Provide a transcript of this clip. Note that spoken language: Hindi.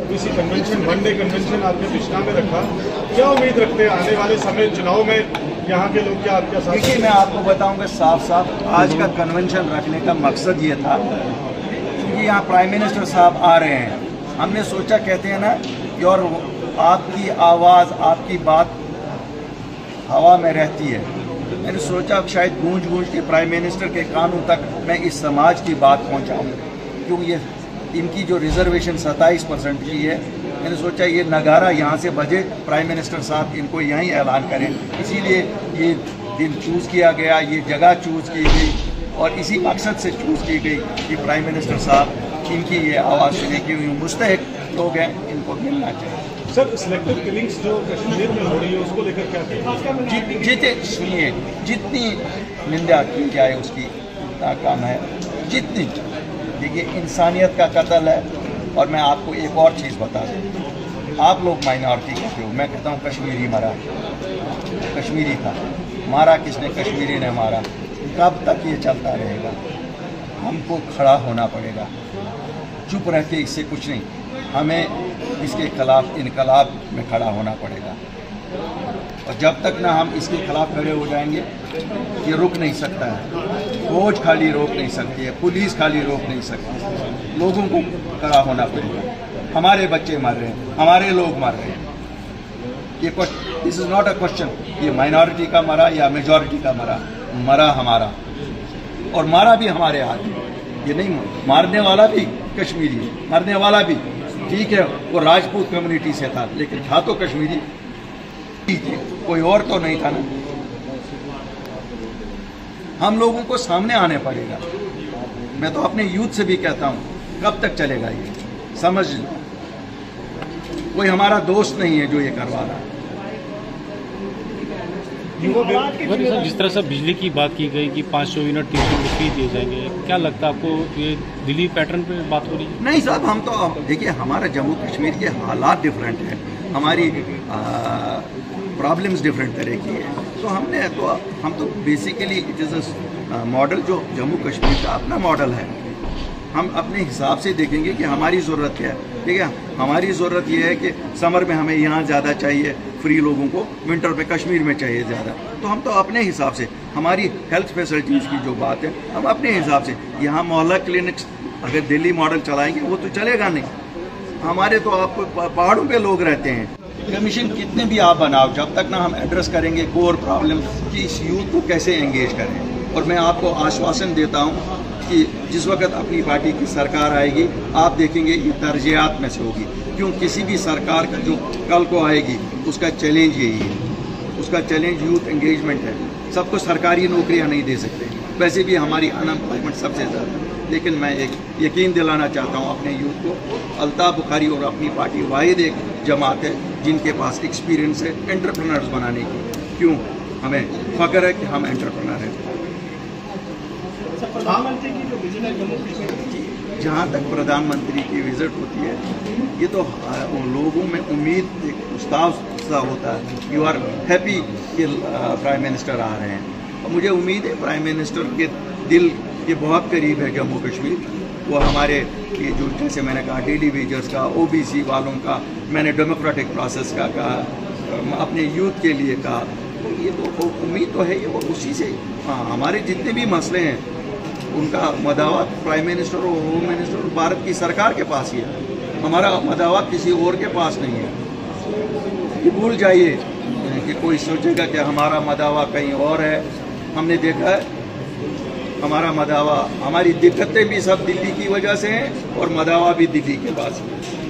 OBC convention one day convention आपने बिश्ना में रखा, क्या उम्मीद रखते हैं आने वाले समय चुनाव में यहाँ के लोग क्या आपके साथ? देखिए, मैं आपको बताऊंगा साफ साफ, आज का कन्वेंशन रखने का मकसद ये था क्योंकि यहाँ प्राइम मिनिस्टर साहब आ रहे हैं, हमने सोचा कहते हैं ना कि और आपकी आवाज़ आपकी बात हवा में रहती है, मैंने सोचा शायद गूंज गूंज के प्राइम मिनिस्टर के कानून तक मैं इस समाज की बात पहुँचाऊँ, क्योंकि ये इनकी जो रिजर्वेशन 27% की है, मैंने सोचा ये नगारा यहाँ से बजे, प्राइम मिनिस्टर साहब इनको यहीं ऐलान करें, इसीलिए ये दिन चूज़ किया गया, ये जगह चूज़ की गई और इसी मकसद से चूज़ की गई कि प्राइम मिनिस्टर साहब इनकी ये आवाज़ सुने की मुस्तहक लोग हैं, इनको मिलना चाहिए। सर, सिलेक्टिव किलिंग्स जो कश्मीर में हो रही है उसको लेकर क्या? सुनिए, जितनी निंदा की जाए उसकी काम है, जितनी देखिए इंसानियत का कत्ल है। और मैं आपको एक और चीज़ बता दूँ, आप लोग माइनॉरिटी के हो, मैं कहता हूँ कश्मीरी मरा, कश्मीरी था, मारा किसने? कश्मीरी ने मारा। कब तक ये चलता रहेगा? हमको खड़ा होना पड़ेगा, चुप रह के इससे कुछ नहीं, हमें इसके खिलाफ इनकलाब में खड़ा होना पड़ेगा और जब तक ना हम इसके खिलाफ खड़े हो जाएंगे ये रुक नहीं सकता है। फौज खाली रोक नहीं सकती है, पुलिस खाली रोक नहीं सकती, लोगों को खड़ा होना पड़ेगा। हमारे बच्चे मर रहे हैं, हमारे लोग मर रहे हैं, ये this is not a question ये माइनॉरिटी का मरा या मेजॉरिटी का मरा, मरा हमारा और मारा भी हमारे हाथ में। ये नहीं, मारने वाला भी कश्मीरी, मरने वाला भी, ठीक है वो राजपूत कम्युनिटी से था लेकिन था तो कश्मीरी, ठीक है, कोई और तो नहीं था ना। हम लोगों को सामने आने पड़ेगा। मैं तो अपने यूथ से भी कहता हूँ, कब तक चलेगा ये? समझ लो, कोई हमारा दोस्त नहीं है जो ये करवा रहा है। जिस तरह से बिजली की बात की गई कि 500 यूनिट 300 रुपये दिए जाएंगे, क्या लगता है आपको ये दिल्ली पैटर्न पे बात हो रही है? नहीं साहब, हम तो देखिए हमारा जम्मू कश्मीर के हालात डिफरेंट है, हमारी प्रॉब्लम्स डिफरेंट तरह की है, तो हम तो basically it is a model जो जम्मू कश्मीर का अपना मॉडल है, हम अपने हिसाब से देखेंगे कि हमारी ज़रूरत क्या है। ठीक है, हमारी ज़रूरत यह है कि समर में हमें यहाँ ज़्यादा चाहिए फ्री लोगों को, विंटर पे कश्मीर में चाहिए ज़्यादा, तो हम तो अपने हिसाब से, हमारी हेल्थ फैसिलिटीज़ की जो बात है हम अपने हिसाब से, यहाँ मोहल्ला क्लिनिक्स अगर दिल्ली मॉडल चलाएंगे वो तो चलेगा नहीं, हमारे तो आपको पहाड़ों पे लोग रहते हैं। कमीशन कितने भी आप बनाओ, जब तक ना हम एड्रेस करेंगे कोर प्रॉब्लम कि इस यूथ को कैसे एंगेज करें, और मैं आपको आश्वासन देता हूँ कि जिस वक्त अपनी पार्टी की सरकार आएगी आप देखेंगे ये तरजीहात में से होगी, क्यों किसी भी सरकार का जो कल को आएगी उसका चैलेंज यही है, उसका चैलेंज यूथ एंगेजमेंट है। सबको सरकारी नौकरियाँ नहीं दे सकते, वैसे भी हमारी अनएम्प्लॉयमेंट सबसे ज़्यादा, लेकिन मैं एक यकीन दिलाना चाहता हूँ अपने यूथ को, अल्ताफ बुखारी और अपनी पार्टी वाहिद एक जमात है जिनके पास एक्सपीरियंस है एंटरप्रेन्योर्स बनाने की, क्यों हमें फ़ख्र है कि हम एंटरप्रेन्योर हैं। प्रधानमंत्री की जो विजिट है जम्मू कश्मीर, जहाँ तक प्रधानमंत्री की विजिट होती है ये तो लोगों में उम्मीद एक उत्साह सा होता है, यू आर हैप्पी कि प्राइम मिनिस्टर आ रहे हैं, और मुझे उम्मीद है प्राइम मिनिस्टर के दिल के बहुत करीब है जम्मू कश्मीर, वो हमारे ये जो जैसे मैंने कहा डेली वेजर्स का, ओबीसी वालों का, मैंने डेमोक्रेटिक प्रोसेस का कहा, अपने यूथ के लिए कहा, तो ये तो उम्मीद तो है ये, वो उसी से हमारे जितने भी मसले हैं उनका मदावत प्राइम मिनिस्टर और होम मिनिस्टर और भारत की सरकार के पास ही है, हमारा मदावत किसी और के पास नहीं है। ये भूल जाइए कि कोई सोचेगा कि हमारा मदावा कहीं और है, हमने देखा है हमारा मदावा, हमारी दिक्कतें भी सब दिल्ली की वजह से हैं और मदावा भी दिल्ली के पास है।